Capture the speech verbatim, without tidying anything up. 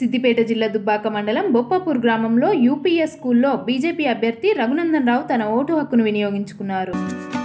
సిద్దిపేట జిల్లా దుబ్బాక మండలం బొప్పాపూర్ గ్రామంలో యూపీఎస్ స్కూల్లో బీజేపీ అభ్యర్థి రఘునందన్ రావు తన ఓటు హక్కును వినియోగించుకున్నారు.